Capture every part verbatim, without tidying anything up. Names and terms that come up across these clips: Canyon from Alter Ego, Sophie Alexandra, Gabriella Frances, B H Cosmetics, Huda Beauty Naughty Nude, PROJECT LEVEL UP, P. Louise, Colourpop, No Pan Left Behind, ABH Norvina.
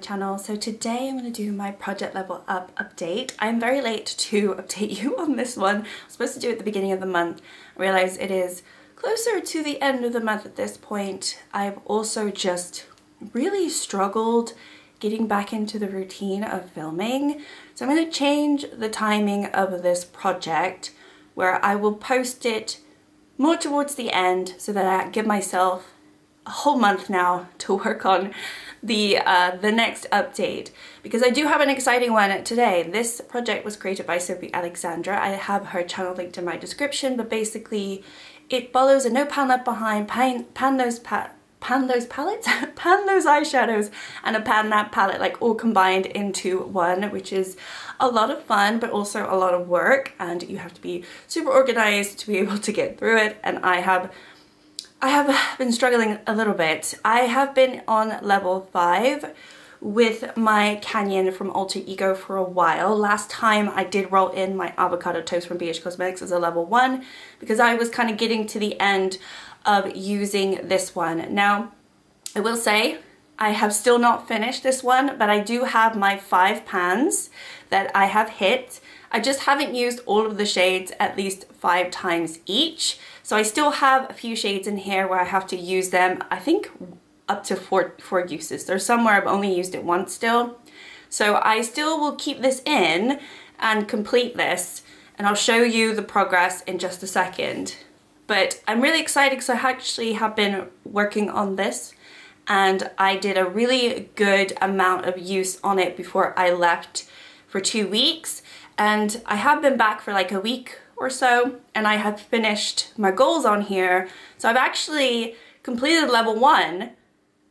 channel. So today I'm going to do my Project Level Up update. I'm very late to update you on this one. I was supposed to do it at the beginning of the month. I realize it is closer to the end of the month at this point. I've also just really struggled getting back into the routine of filming. So I'm going to change the timing of this project where I will post it more towards the end so that I give myself a whole month now to work on the uh, the next update, because I do have an exciting one today. This project was created by Sophie Alexandra. I have her channel linked in my description, but basically it follows a No Pan Left Behind, pan, pan those pa pan those palettes, pan those eyeshadows, and a pan that palette, like all combined into one, which is a lot of fun, but also a lot of work, and you have to be super organized to be able to get through it. And I have I have been struggling a little bit. I have been on level five with my Canyon from Alter Ego for a while. Last time I did roll in my avocado toast from B H Cosmetics as a level one because I was kind of getting to the end of using this one. Now, I will say I have still not finished this one, but I do have my five pans that I have hit. I just haven't used all of the shades at least five times each. So I still have a few shades in here where I have to use them, I think up to four, four uses. There's some where I've only used it once still. So I still will keep this in and complete this, and I'll show you the progress in just a second. But I'm really excited because I actually have been working on this, and I did a really good amount of use on it before I left for two weeks. And I have been back for like a week or so, and I have finished my goals on here. So I've actually completed level one,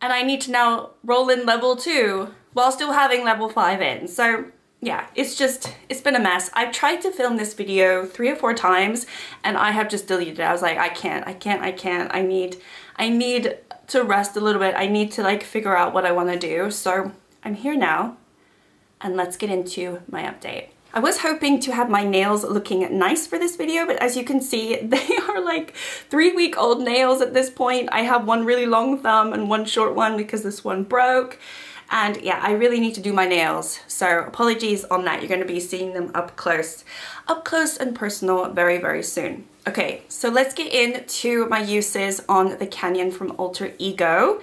and I need to now roll in level two while still having level five in. So yeah, it's just, it's been a mess. I've tried to film this video three or four times, and I have just deleted it. I was like, I can't, I can't, I can't. I need, I need to rest a little bit. I need to like figure out what I want to do. So I'm here now, and let's get into my update. I was hoping to have my nails looking nice for this video, but as you can see, they are like three week old nails at this point. I have one really long thumb and one short one because this one broke. And yeah, I really need to do my nails. So apologies on that. You're going to be seeing them up close, up close and personal very, very soon. Okay, so let's get into my uses on the Canyon from Alter Ego.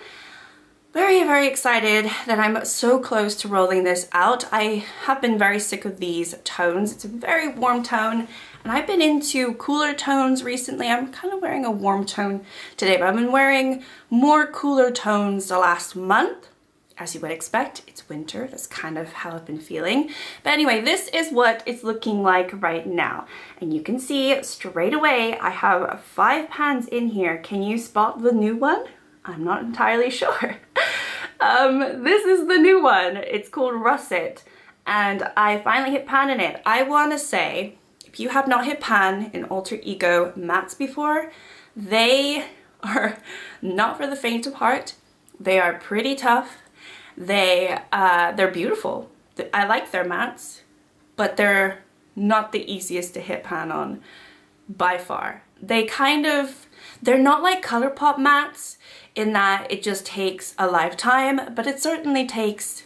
Very, very excited that I'm so close to rolling this out. I have been very sick of these tones. It's a very warm tone, and I've been into cooler tones recently. I'm kind of wearing a warm tone today, but I've been wearing more cooler tones the last month. As you would expect, it's winter. That's kind of how I've been feeling. But anyway, this is what it's looking like right now. And you can see straight away, I have five pans in here. Can you spot the new one? I'm not entirely sure. Um, this is the new one. It's called Russet, and I finally hit pan in it. I want to say, if you have not hit pan in Alter Ego mattes before, they are not for the faint of heart. They are pretty tough. They, uh, they're beautiful. I like their mattes, but they're not the easiest to hit pan on by far. They kind of, they're not like Colourpop mattes in that it just takes a lifetime, but it certainly takes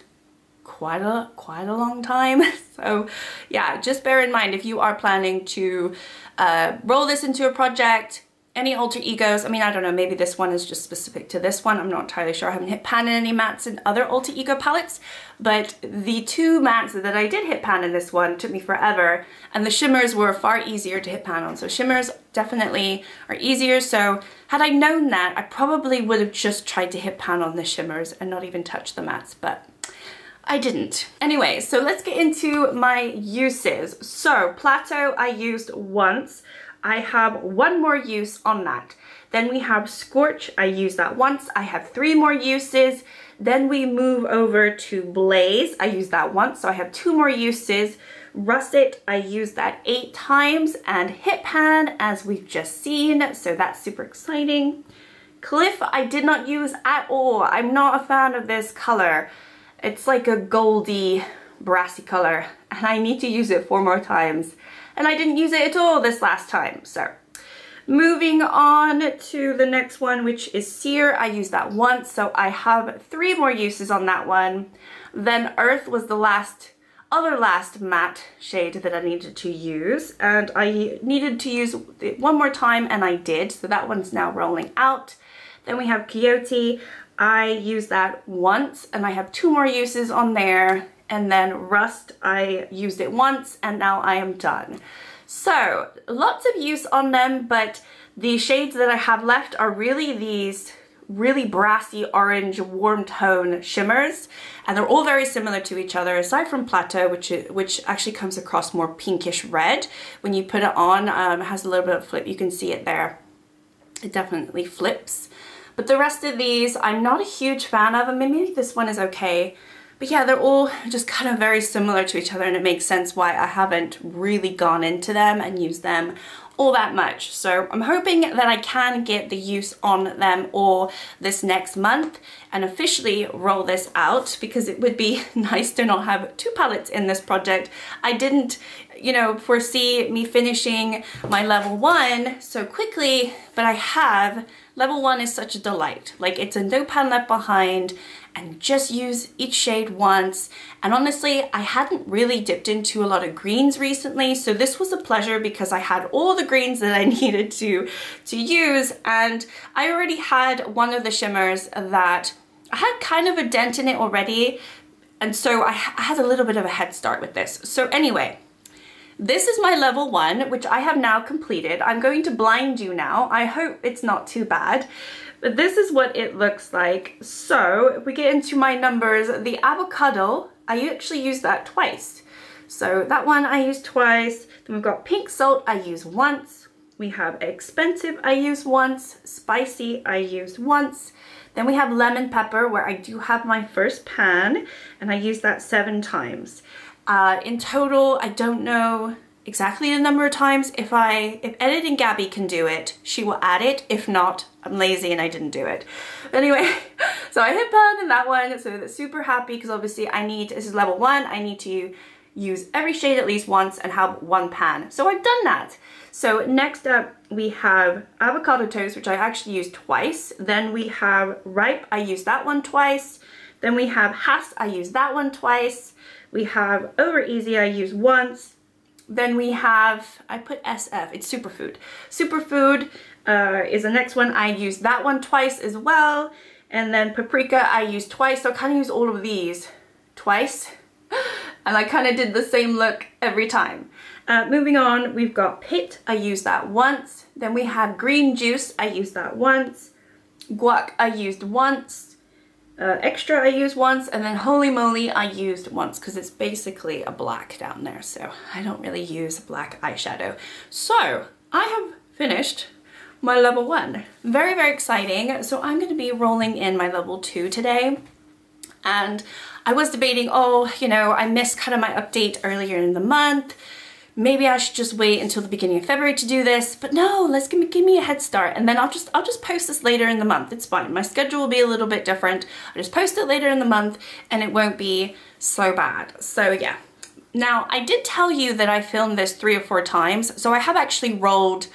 quite a quite a long time. So yeah, just bear in mind if you are planning to uh, roll this into a project, any Alter Egos, I mean, I don't know, maybe this one is just specific to this one. I'm not entirely sure. I haven't hit pan in any mattes in other Alter Ego palettes, but the two mattes that I did hit pan in this one took me forever, and the shimmers were far easier to hit pan on. So shimmers definitely are easier. So had I known that, I probably would have just tried to hit pan on the shimmers and not even touch the mattes, but I didn't. Anyway, so let's get into my uses. So Plateau I used once. I have one more use on that. Then we have Scorch, I use that once. I have three more uses. Then we move over to Blaze, I use that once, so I have two more uses. Russet, I use that eight times, and Hit Pan, as we've just seen, so that's super exciting. Cliff, I did not use at all. I'm not a fan of this color. It's like a goldy, brassy color, and I need to use it four more times. And I didn't use it at all this last time, so Moving on to the next one, which is Sear. I used that once, so I have three more uses on that one. Then Earth was the last, other last matte shade that I needed to use, and I needed to use it one more time, and I did, so that one's now rolling out. Then we have Coyote. I used that once, and I have two more uses on there. And then Rust, I used it once, and now I am done. So, lots of use on them, but the shades that I have left are really these really brassy orange warm tone shimmers, and they're all very similar to each other aside from Plateau, which is, which actually comes across more pinkish red when you put it on. Um, it has a little bit of flip, you can see it there. It definitely flips. But the rest of these I'm not a huge fan of, and maybe this one is okay. But yeah, they're all just kind of very similar to each other, and it makes sense why I haven't really gone into them and used them all that much. So I'm hoping that I can get the use on them all this next month and officially roll this out, because it would be nice to not have two palettes in this project. I didn't, you know, foresee me finishing my level one so quickly, but I have. Level one is such a delight. Like, it's a no pan left behind, and just use each shade once. And honestly, I hadn't really dipped into a lot of greens recently, so this was a pleasure because I had all the greens that I needed to to use, and I already had one of the shimmers that I had kind of a dent in it already, and so I, I had a little bit of a head start with this. So anyway, this is my level one, which I have now completed. I'm going to blind you now. I hope it's not too bad. But this is what it looks like. So if we get into my numbers, the avocado, I actually used that twice. So that one I used twice. Then we've got pink salt, I used once. We have expensive, I used once. Spicy, I used once. Then we have lemon pepper, where I do have my first pan, and I used that seven times. Uh, in total, I don't know exactly the number of times. If I, if editing Gabby can do it, she will add it. If not, I'm lazy and I didn't do it. Anyway, so I hit pan in that one. So that's super happy, because obviously I need, this is level one, I need to use every shade at least once and have one pan. So I've done that. So next up we have avocado toast, which I actually used twice. Then we have ripe, I used that one twice. Then we have Hass, I used that one twice. We have Over Easy, I used once. Then we have, I put S F, it's Superfood. Superfood uh, is the next one. I used that one twice as well. And then Paprika, I used twice. So I kind of use all of these twice. And I kind of did the same look every time. Uh, moving on, we've got Pit, I used that once. Then we have Green Juice, I used that once. Guac, I used once. Uh, extra I used once, and then Holy Moly I used once, because it's basically a black down there, so I don't really use black eyeshadow. So I have finished my level one. Very, very exciting. So I'm going to be rolling in my level two today. And I was debating, oh, you know, I missed kind of my update earlier in the month. Maybe I should just wait until the beginning of February to do this, but no, let's give me, give me a head start, and then I'll just I'll just post this later in the month. It's fine. My schedule will be a little bit different. I'll just post it later in the month, and it won't be so bad. So yeah. Now, I did tell you that I filmed this three or four times, so I have actually rolled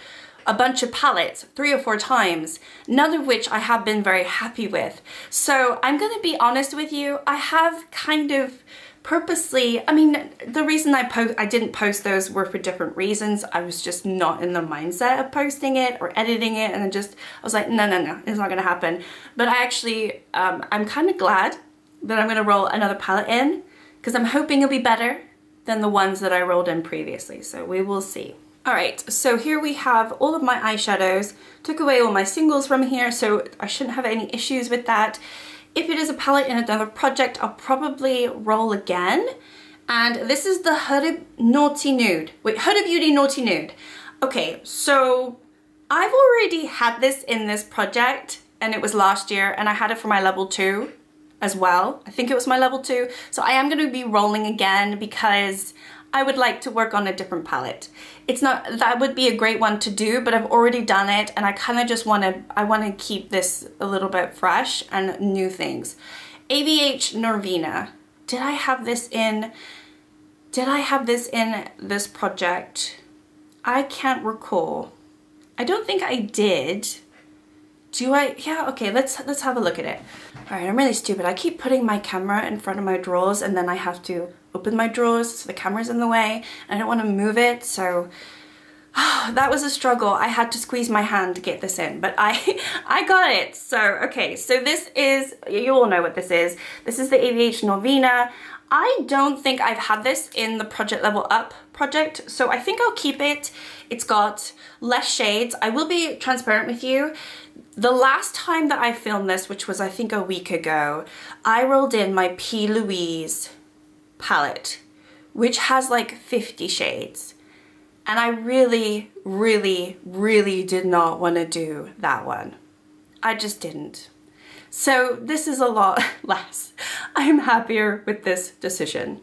a bunch of palettes three or four times, none of which I have been very happy with. So I'm going to be honest with you, I have kind of purposely, I mean, the reason I post, I didn't post those were for different reasons. I was just not in the mindset of posting it or editing it, and I just, I was like, no, no, no, it's not gonna happen. But I actually, um, I'm kind of glad that I'm gonna roll another palette in, because I'm hoping it'll be better than the ones that I rolled in previously, so we will see. All right, so here we have all of my eyeshadows. Took away all my singles from here, so I shouldn't have any issues with that. If it is a palette in another project, I'll probably roll again. And this is the Huda Naughty Nude. Wait, Huda Beauty Naughty Nude. Okay, so I've already had this in this project, and it was last year, and I had it for my level two as well. I think it was my level two. So I am going to be rolling again, because I would like to work on a different palette. It's not, that would be a great one to do, but I've already done it, and I kind of just want to, I want to keep this a little bit fresh and new things. A B H Norvina. Did I have this in, did I have this in this project? I can't recall. I I don't think I did. Do I? Yeah, okay, let's let's have a look at it. All right, I'm really stupid. I keep putting my camera in front of my drawers and then I have to open my drawers so the camera's in the way. I don't want to move it, so oh, that was a struggle. I had to squeeze my hand to get this in, but I I got it. So, okay, so this is, you all know what this is. This is the A B H Norvina. I don't think I've had this in the Project Level Up project, so I think I'll keep it. It's got less shades. I will be transparent with you. The last time that I filmed this, which was I think a week ago, I rolled in my P. Louise palette, which has like fifty shades. And I really, really, really did not want to do that one. I just didn't. So this is a lot less. I'm happier with this decision.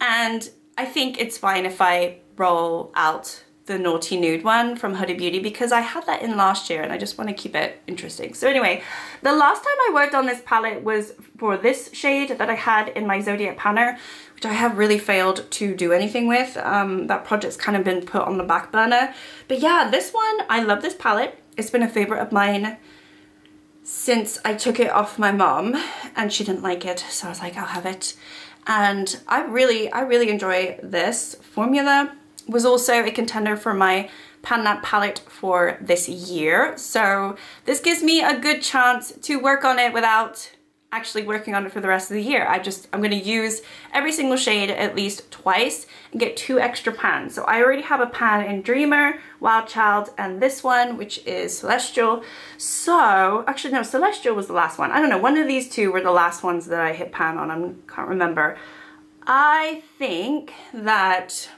And I think it's fine if I roll out the Naughty Nude one from Huda Beauty because I had that in last year and I just want to keep it interesting. So anyway, the last time I worked on this palette was for this shade that I had in my Zodiac Panner, which I have really failed to do anything with. Um, that project's kind of been put on the back burner. But yeah, this one, I love this palette. It's been a favorite of mine since I took it off my mom and she didn't like it. So I was like, I'll have it. And I really, I really enjoy this formula. Was also a contender for my Pan Lab palette for this year. So this gives me a good chance to work on it without actually working on it for the rest of the year. I just, I'm gonna use every single shade at least twice and get two extra pans. So I already have a pan in Dreamer, Wild Child, and this one, which is Celestial. So, actually no, Celestial was the last one. I don't know, one of these two were the last ones that I hit pan on, I can't remember. I think that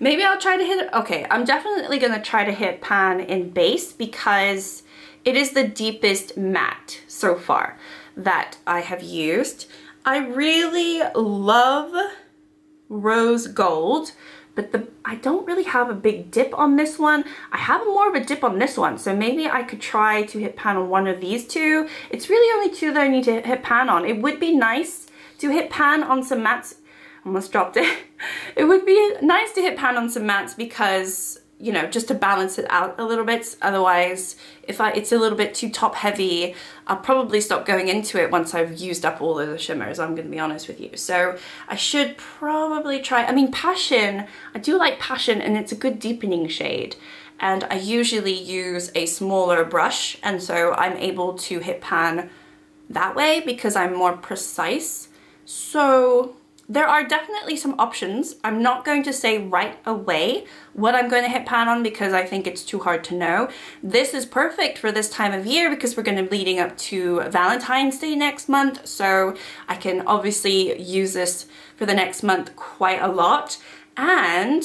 maybe I'll try to hit, okay, I'm definitely gonna try to hit pan in base because it is the deepest matte so far that I have used. I really love rose gold, but the I don't really have a big dip on this one. I have more of a dip on this one, so maybe I could try to hit pan on one of these two. It's really only two that I need to hit pan on. It would be nice to hit pan on some mattes. Almost dropped it. It would be nice to hit pan on some mattes because, you know, just to balance it out a little bit. Otherwise, if I, it's a little bit too top heavy, I'll probably stop going into it once I've used up all of the shimmers, I'm gonna be honest with you. So I should probably try, I mean, Passion, I do like Passion and it's a good deepening shade. And I usually use a smaller brush and so I'm able to hit pan that way because I'm more precise. So there are definitely some options. I'm not going to say right away what I'm going to hit pan on because I think it's too hard to know. This is perfect for this time of year because we're going to be leading up to Valentine's Day next month. So I can obviously use this for the next month quite a lot. And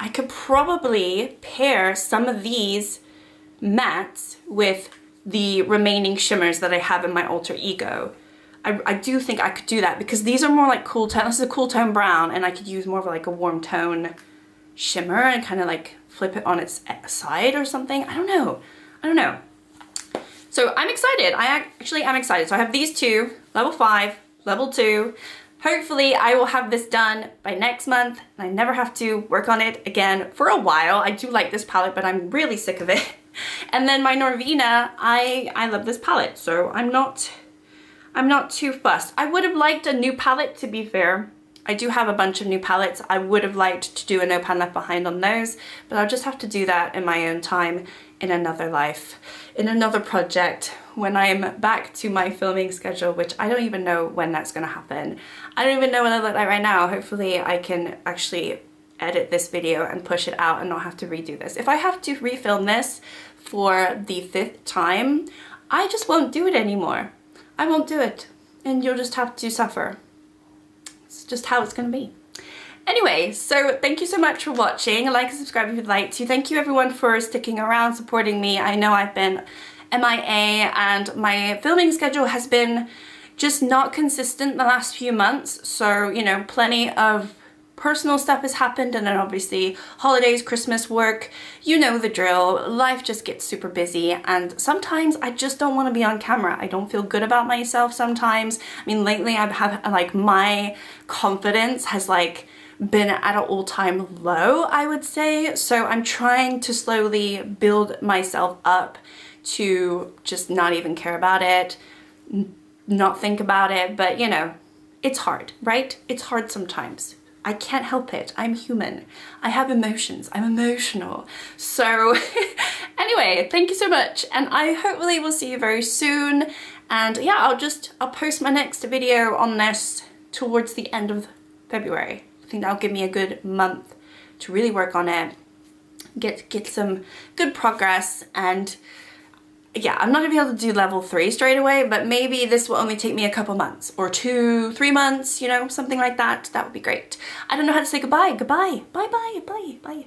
I could probably pair some of these mattes with the remaining shimmers that I have in my Alter Ego. I, I do think I could do that because these are more like cool tone. This is a cool tone brown and I could use more of like a warm tone shimmer and kind of like flip it on its side or something. I don't know. I don't know. So I'm excited. I actually am excited. So I have these two, level five, level two. Hopefully I will have this done by next month and I never have to work on it again for a while. I do like this palette, but I'm really sick of it. And then my Norvina, I, I love this palette. So I'm not... I'm not too fussed. I would have liked a new palette, to be fair. I do have a bunch of new palettes. I would have liked to do a No Pan Left Behind on those, but I'll just have to do that in my own time, in another life, in another project, when I'm back to my filming schedule, which I don't even know when that's gonna happen. I don't even know what I look like right now. Hopefully I can actually edit this video and push it out and not have to redo this. If I have to refilm this for the fifth time, I just won't do it anymore. I won't do it and you'll just have to suffer. It's just how it's gonna be. Anyway, so thank you so much for watching. Like and subscribe if you'd like to. Thank you everyone for sticking around, supporting me. I know I've been M I A and my filming schedule has been just not consistent the last few months. So, you know, plenty of personal stuff has happened and then obviously holidays, Christmas, work, you know the drill. Life just gets super busy and sometimes I just don't want to be on camera. I don't feel good about myself sometimes. I mean, lately I've had like my confidence has like been at an all-time low, I would say. So I'm trying to slowly build myself up to just not even care about it, not think about it. But you know, it's hard, right? It's hard sometimes. I can't help it. I'm human. I have emotions. I'm emotional. So anyway, thank you so much. And I hopefully will see you very soon. And yeah, I'll just, I'll post my next video on this towards the end of February. I think that'll give me a good month to really work on it, get, get some good progress. And yeah, I'm not gonna be able to do level three straight away, but maybe this will only take me a couple months or two, three months, you know, something like that. That would be great. I don't know how to say goodbye. Goodbye. Bye, bye, bye, bye.